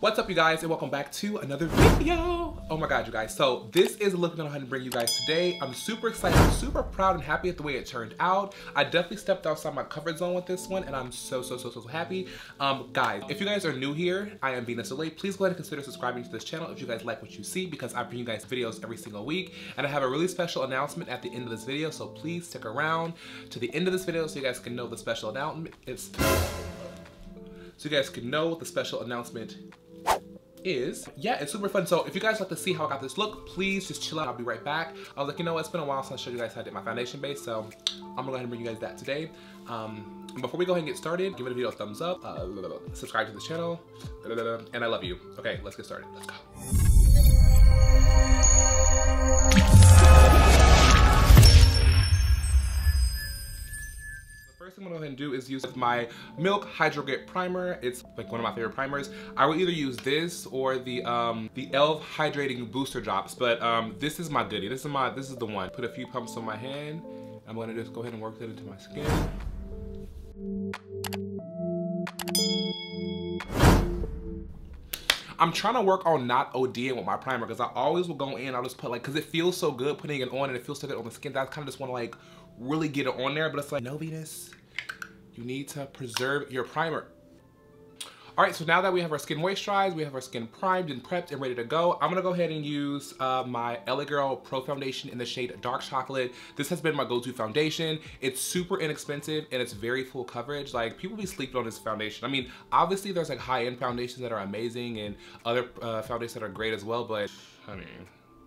What's up, you guys, and welcome back to another video. Oh my god, you guys, so this is the look I'm gonna go ahead and bring you guys today. I'm super excited, I'm super proud and happy at the way it turned out. I definitely stepped outside my comfort zone with this one, and I'm so happy. Guys, if you guys are new here, I am Venus Soleil. Please go ahead and consider subscribing to this channel if you guys like what you see, because I bring you guys videos every single week, and I have a really special announcement at the end of this video, so please stick around to the end of this video so you guys can know the special announcement. It's super fun. So if you guys like to see how I got this look, please just chill out. I'll be right back. I was like, you know what, it's been a while since I showed you guys how I did my foundation base, so I'm gonna go ahead and bring you guys that today. Before we go ahead and get started, give it a video a thumbs up, subscribe to the channel, and I love you. Okay, let's get started. Let's go. What I'm gonna do is use my Milk Hydrogate Primer. It's like one of my favorite primers. I will either use this or the Elf Hydrating Booster Drops, but this is my goodie. This is the one. Put a few pumps on my hand. I'm gonna just go ahead and work that into my skin. I'm trying to work on not ODing with my primer, because I always will go in, I'll just put like, because it feels so good putting it on and it feels so good on the skin that I kind of just want to like really get it on there, but it's like, no, Venus, you need to preserve your primer. All right, so now that we have our skin moisturized, we have our skin primed and prepped and ready to go, I'm gonna go ahead and use my LA Girl Pro Foundation in the shade Dark Chocolate. This has been my go-to foundation. It's super inexpensive and it's very full coverage. Like, people be sleeping on this foundation. I mean, obviously there's like high-end foundations that are amazing and other foundations that are great as well, but I mean,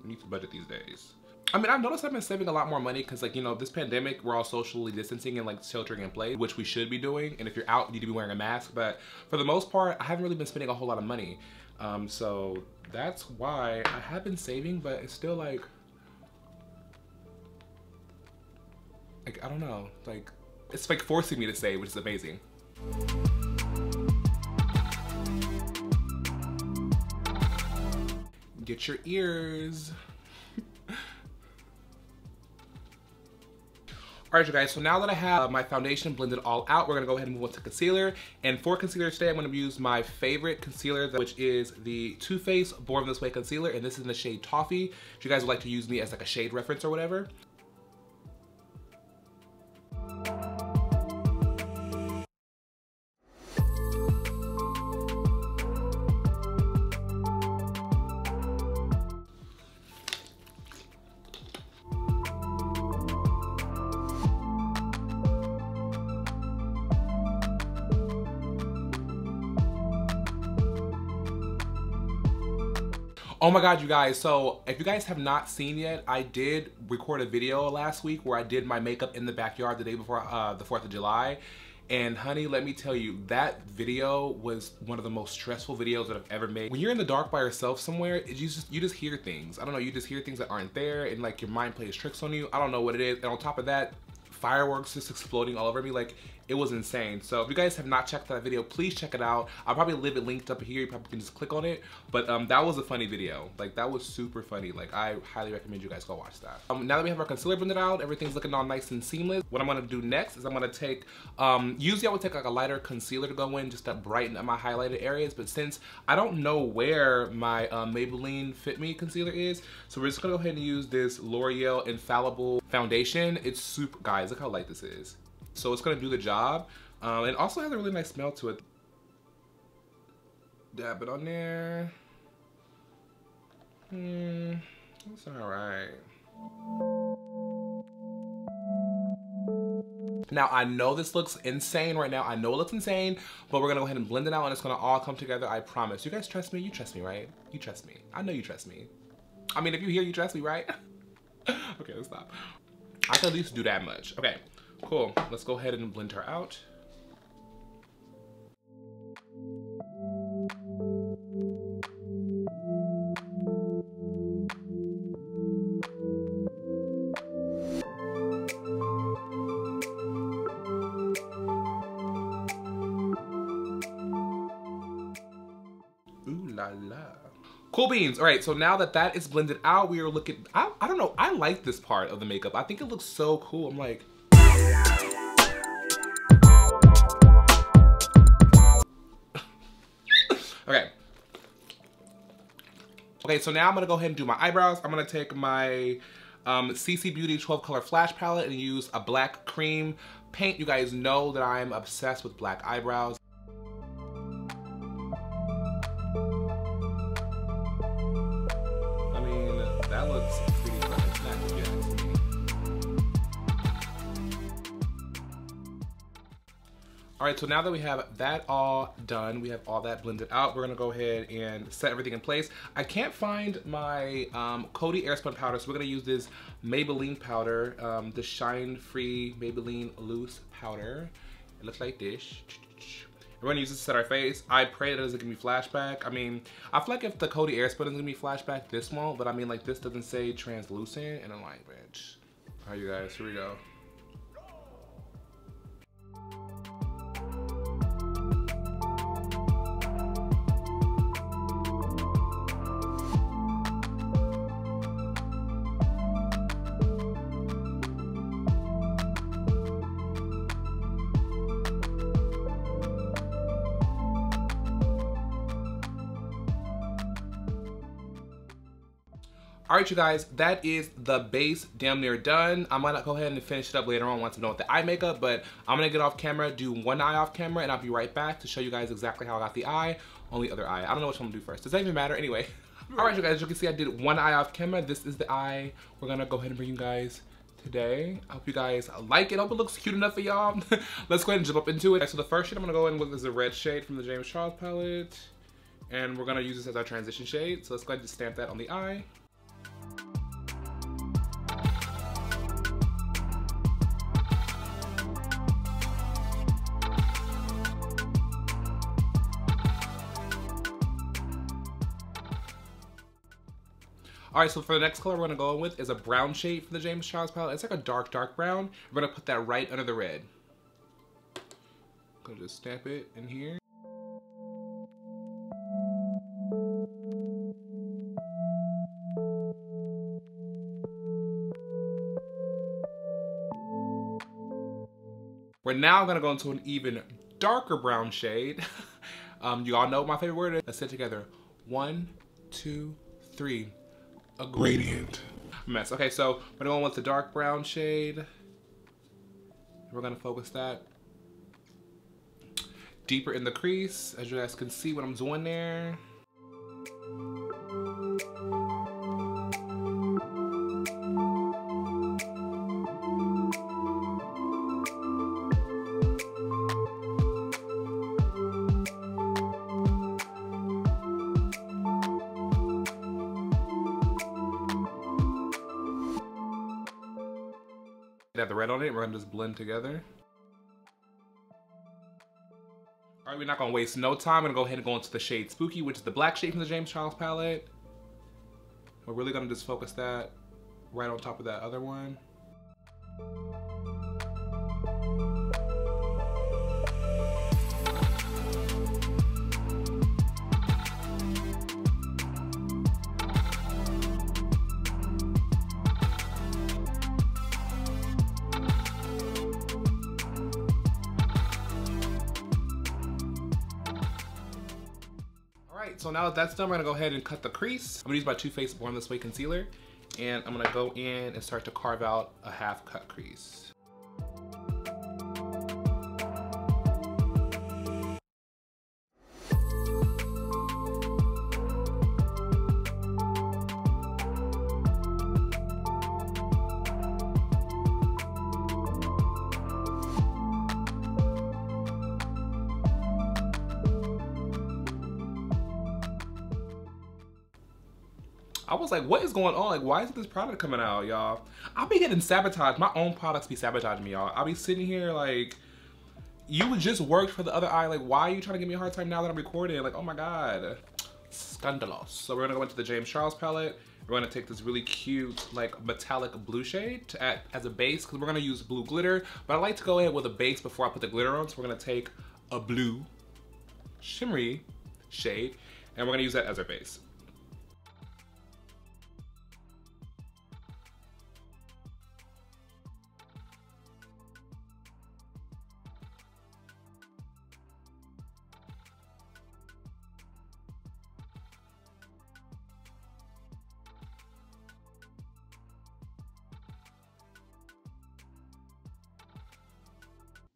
you need to budget these days. I mean, I've noticed I've been saving a lot more money because, like, you know, this pandemic, we're all socially distancing and like sheltering in place, which we should be doing. And if you're out, you need to be wearing a mask. But for the most part, I haven't really been spending a whole lot of money. So that's why I have been saving, but it's still like, I don't know, like, it's like forcing me to save, which is amazing. Get your ears. All right, you guys, so now that I have my foundation blended all out, we're gonna go ahead and move on to concealer. And for concealer today, I'm gonna use my favorite concealer, which is the Too Faced Born This Way Concealer, and this is in the shade Toffee. If you guys would like to use me as like a shade reference or whatever. Oh my god, you guys, so if you guys have not seen yet, I did record a video last week where I did my makeup in the backyard the day before the 4th of July. And honey, let me tell you, that video was one of the most stressful videos that I've ever made. When you're in the dark by yourself somewhere, you just hear things. I don't know, you just hear things that aren't there, and like your mind plays tricks on you. I don't know what it is. And on top of that, fireworks just exploding all over me, like it was insane. So if you guys have not checked that video, please check it out. I'll probably leave it linked up here, you probably can just click on it. But that was a funny video, like that was super funny. Like, I highly recommend you guys go watch that. Now that we have our concealer blended out, everything's looking all nice and seamless. What I'm gonna do next is I'm gonna take, usually I would take like a lighter concealer to go in just to brighten up my highlighted areas, but since I don't know where my Maybelline Fit Me concealer is, so we're just gonna go ahead and use this L'Oreal Infallible Foundation. It's super, guys, look how light this is. So it's gonna do the job. It also has a really nice smell to it. Dab it on there. That's all right. Now I know this looks insane right now. I know it looks insane, but we're gonna go ahead and blend it out and it's gonna all come together, I promise. You guys trust me? You trust me, right? You trust me. I know you trust me. I mean, if you hear, you trust me, right? Okay, let's stop. I can at least do that much. Okay. Cool, let's go ahead and blend her out. Ooh la la. Cool beans. All right, so now that that is blended out, we are looking, I don't know, I like this part of the makeup. I think it looks so cool. I'm like, okay, Okay, so now I'm gonna go ahead and do my eyebrows. I'm gonna take my CC Beauty 12 Color Flash Palette and use a black cream paint. You guys know that I'm obsessed with black eyebrows. I mean, that looks pretty fucking good. All right, so now that we have that all done, we have all that blended out, we're gonna go ahead and set everything in place. I can't find my Cody Airspun powder, so we're gonna use this Maybelline powder, the Shine Free Maybelline Loose Powder. It looks like this. We're gonna use this to set our face. I pray that it doesn't give me flashback. I mean, I feel like if the Cody Airspun doesn't give me flashback, this won't, but I mean, like, this doesn't say translucent, and I'm like, bitch. All right, you guys, here we go. All right, you guys, that is the base damn near done. I'm gonna go ahead and finish it up later on once I'm done with the eye makeup, but I'm gonna get off camera, do one eye off camera, and I'll be right back to show you guys exactly how I got the eye, on the other eye. I don't know which one I'm gonna do first. Does that even matter? Anyway. All right, you guys, as you can see, I did one eye off camera. This is the eye we're gonna go ahead and bring you guys today. I hope you guys like it. I hope it looks cute enough for y'all. Let's go ahead and jump up into it. So the first shade I'm gonna go in with is a red shade from the James Charles palette, and we're gonna use this as our transition shade. So let's go ahead and just stamp that on the eye. All right, so for the next color we're gonna go in with is a brown shade from the James Charles palette. It's like a dark, dark brown. We're gonna put that right under the red. Gonna just stamp it in here. We're now gonna go into an even darker brown shade. You all know my favorite word is. Let's sit together. 1, 2, 3. A gradient. Mess. Okay, so we're going with the dark brown shade. We're gonna focus that deeper in the crease, as you guys can see what I'm doing there. Have the red on it, we're gonna just blend together. All right, we're not gonna waste no time. I'm gonna go ahead and go into the shade Spooky, which is the black shade from the James Charles palette. We're really gonna just focus that right on top of that other one. So now that that's done, we're gonna go ahead and cut the crease. I'm gonna use my Too Faced Born This Way Concealer, and I'm gonna go in and start to carve out a half cut crease. I was like, what is going on? Like, why isn't this product coming out, y'all? I'll be getting sabotaged. My own products be sabotaging me, y'all. I'll be sitting here like, you just worked for the other eye. Like, why are you trying to give me a hard time now that I'm recording? Like, oh my God. Scandalos. So we're gonna go into the James Charles palette. We're gonna take this really cute, like, metallic blue shade to add as a base, because we're gonna use blue glitter, but I like to go in with a base before I put the glitter on. So we're gonna take a blue shimmery shade, and we're gonna use that as our base.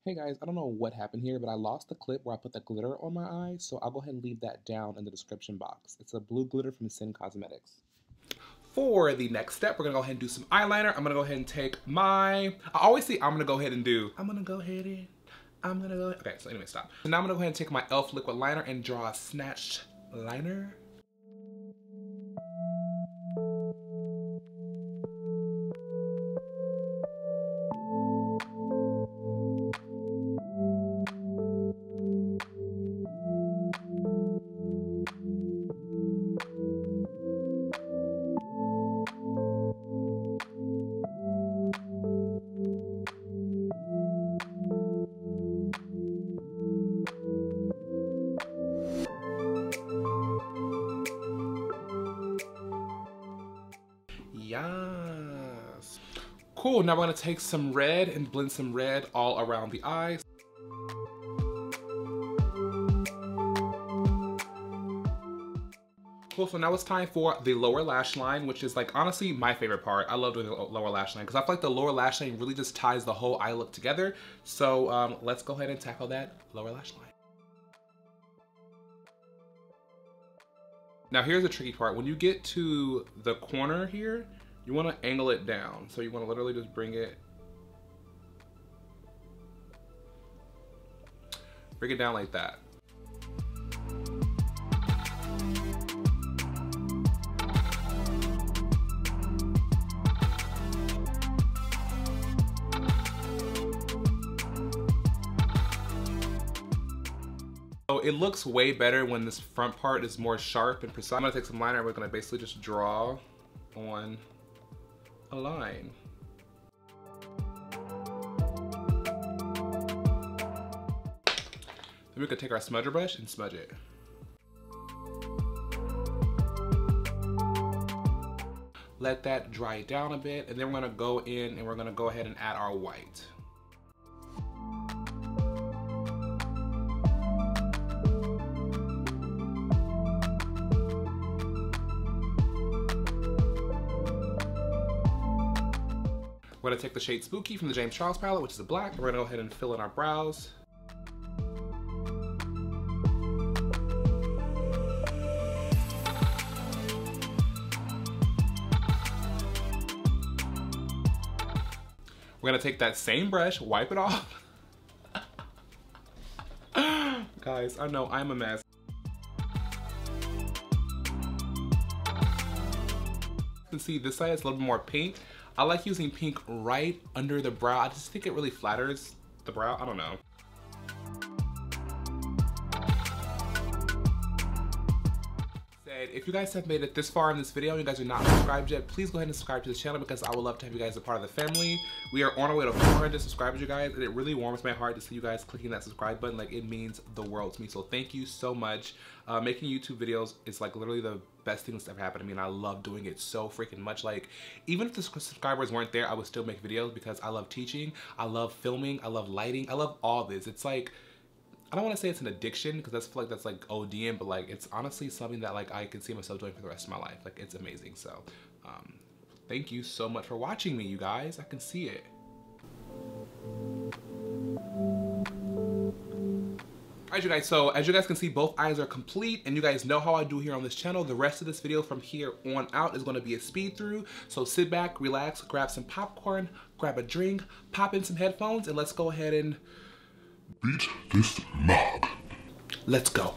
Hey guys, I don't know what happened here, but I lost the clip where I put the glitter on my eye, so I'll go ahead and leave that down in the description box. It's a blue glitter from Syn Cosmetics. For the next step, we're gonna go ahead and do some eyeliner. I'm gonna go ahead and take my, I always say I'm gonna go ahead and do, okay, so anyway, stop. So now I'm gonna go ahead and take my Elf liquid liner and draw a snatched liner. Yes. Cool, now we're gonna take some red and blend some red all around the eyes. Cool, so now it's time for the lower lash line, which is like honestly my favorite part. I love doing the lower lash line because I feel like the lower lash line really just ties the whole eye look together. So let's go ahead and tackle that lower lash line. Now here's the tricky part. When you get to the corner here, you wanna angle it down. So you wanna literally just bring it down like that. It looks way better when this front part is more sharp and precise. I'm gonna take some liner and we're gonna basically just draw on a line. Then we could take our smudger brush and smudge it. Let that dry down a bit, and then we're gonna go in and we're gonna go ahead and add our white. We're gonna take the shade Spooky from the James Charles palette, which is a black, and we're gonna go ahead and fill in our brows. We're gonna take that same brush, wipe it off. Guys, I know I'm a mess. You can see this side is a little bit more pink. I like using pink right under the brow. I just think it really flatters the brow. I don't know. If you guys have made it this far in this video and you guys are not subscribed yet, please go ahead and subscribe to the channel because I would love to have you guys a part of the family. We are on our way to 400 subscribers, you guys, and it really warms my heart to see you guys clicking that subscribe button. Like, it means the world to me. So thank you so much. Making YouTube videos is like literally the best thing that's ever happened to me, and I love doing it so freaking much. Like, even if the subscribers weren't there, I would still make videos because I love teaching, I love filming, I love lighting, I love all this. It's like, I don't want to say it's an addiction because that's like ODM, but like it's honestly something that like I can see myself doing for the rest of my life. Like, it's amazing. So thank you so much for watching me, you guys. I can see it. All right, you guys, so as you guys can see, both eyes are complete, and you guys know how I do here on this channel. The rest of this video from here on out is gonna be a speed through, so sit back, relax, grab some popcorn, grab a drink, pop in some headphones, and let's go ahead and beat this mob. Let's go.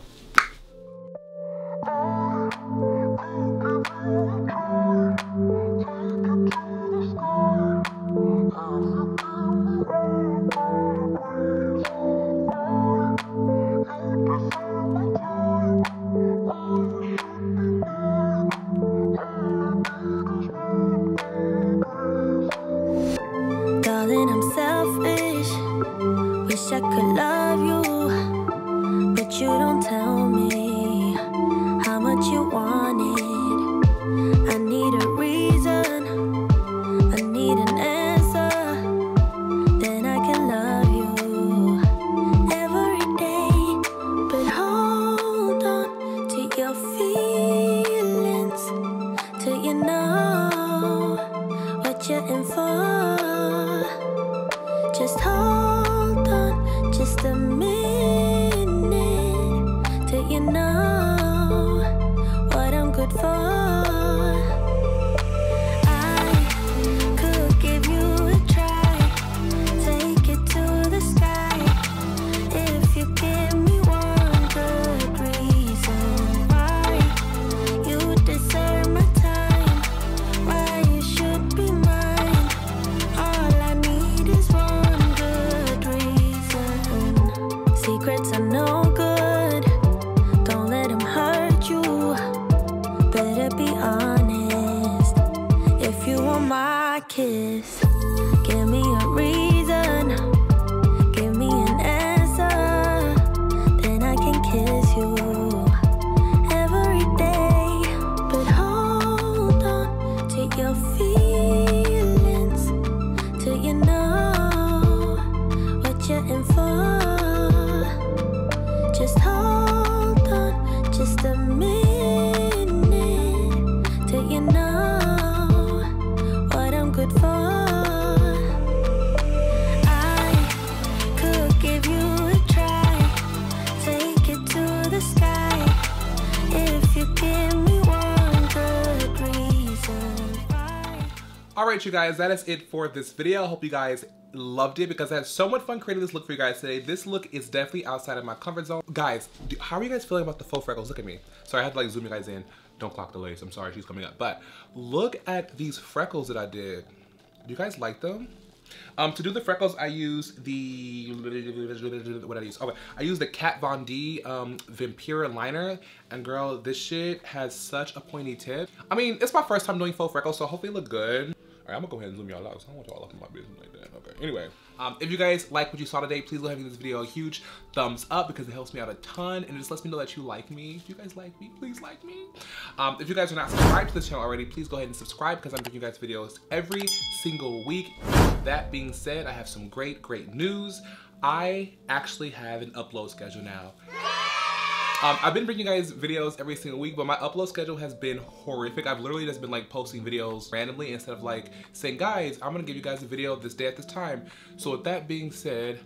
Darling, I'm selfish. Wish I could love you, but you don't tell me how much you want it. I need a reason, I need an answer, then I can love you every day. But hold on to your feelings till you know what you're in for. Just hold on Alright you guys, that is it for this video. I hope you guys loved it because I had so much fun creating this look for you guys today. This look is definitely outside of my comfort zone. Guys, how are you guys feeling about the faux freckles? Look at me. Sorry, I had to like zoom you guys in. Don't clock the lace, I'm sorry, she's coming up. But look at these freckles that I did. Do you guys like them? To do the freckles, I used the, I used the Kat Von D Vampira liner, and girl, this shit has such a pointy tip. I mean, it's my first time doing faux freckles, so hopefully it look good. All right, I'm gonna go ahead and zoom y'all out because I don't want y'all up in my business like that. Okay, anyway. If you guys like what you saw today, please go ahead and give this video a huge thumbs up because it helps me out a ton and it just lets me know that you like me. If you guys like me, please like me. If you guys are not subscribed to this channel already, please go ahead and subscribe because I'm giving you guys videos every single week. That being said, I have some great, great news. I actually have an upload schedule now. I've been bringing you guys videos every single week, but my upload schedule has been horrific. I've literally just been like posting videos randomly instead of like saying, guys, I'm gonna give you guys a video this day at this time. So with that being said,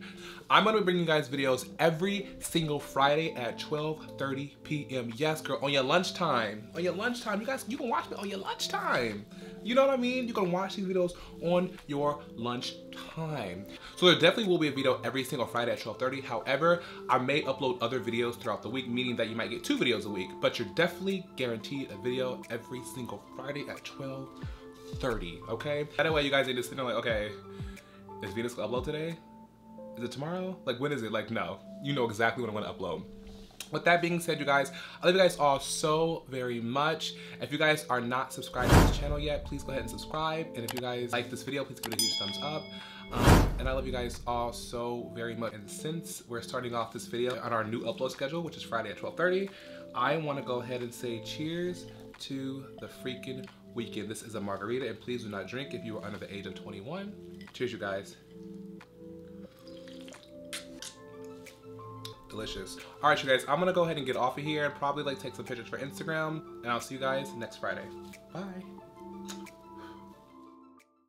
I'm gonna be bringing you guys videos every single Friday at 12:30 p.m. Yes, girl, on your lunchtime. On your lunchtime, you guys, you can watch me on your lunchtime. You know what I mean? You can watch these videos on your lunchtime. So there definitely will be a video every single Friday at 12:30. However, I may upload other videos throughout the week, meaning that you might get 2 videos a week, but you're definitely guaranteed a video every single Friday at 12:30, okay? By the way, you guys are just sitting there like, okay, is Venus gonna upload today? Is it tomorrow? Like, when is it? Like, no, you know exactly when I'm gonna upload. With that being said, you guys, I love you guys all so very much. If you guys are not subscribed to this channel yet, please go ahead and subscribe. And if you guys like this video, please give it a huge thumbs up. And I love you guys all so very much. And since we're starting off this video on our new upload schedule, which is Friday at 12:30, I want to go ahead and say cheers to the freaking weekend. This is a margarita, and please do not drink if you are under the age of 21. Cheers, you guys. Delicious. All right, you guys, I'm gonna go ahead and get off of here and probably like take some pictures for Instagram, and I'll see you guys next Friday. Bye.